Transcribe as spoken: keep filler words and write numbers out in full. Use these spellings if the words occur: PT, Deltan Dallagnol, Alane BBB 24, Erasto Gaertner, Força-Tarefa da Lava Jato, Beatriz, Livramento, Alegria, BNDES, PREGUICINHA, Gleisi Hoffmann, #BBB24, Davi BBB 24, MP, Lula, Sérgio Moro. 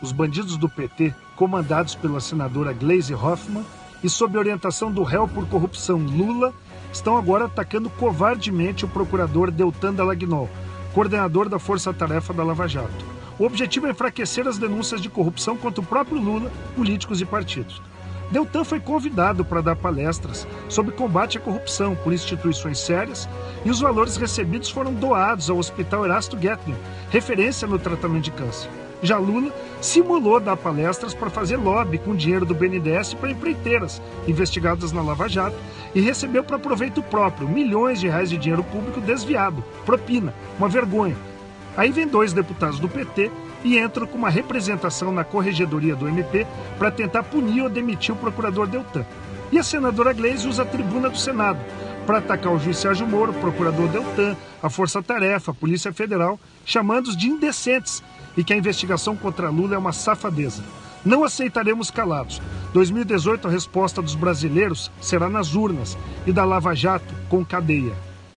os bandidos do P T, comandados pela senadora Gleisi Hoffmann e sob orientação do réu por corrupção Lula, estão agora atacando covardemente o procurador Deltan Dallagnol, coordenador da Força-Tarefa da Lava Jato. O objetivo é enfraquecer as denúncias de corrupção contra o próprio Lula, políticos e partidos. Deltan foi convidado para dar palestras sobre combate à corrupção por instituições sérias e os valores recebidos foram doados ao Hospital Erasto Gaertner, referência no tratamento de câncer. Já Lula simulou dar palestras para fazer lobby com dinheiro do B N D E S para empreiteiras investigadas na Lava Jato e recebeu para proveito próprio milhões de reais de dinheiro público desviado, propina, uma vergonha. Aí vem dois deputados do P T e entram com uma representação na corregedoria do M P para tentar punir ou demitir o procurador Deltan. E a senadora Gleisi usa a tribuna do Senado para atacar o juiz Sérgio Moro, o procurador Deltan, a Força-Tarefa, a Polícia Federal, chamando-os de indecentes e que a investigação contra Lula é uma safadeza. Não aceitaremos calados. dois mil e dezoito, a resposta dos brasileiros será nas urnas e da Lava Jato com cadeia.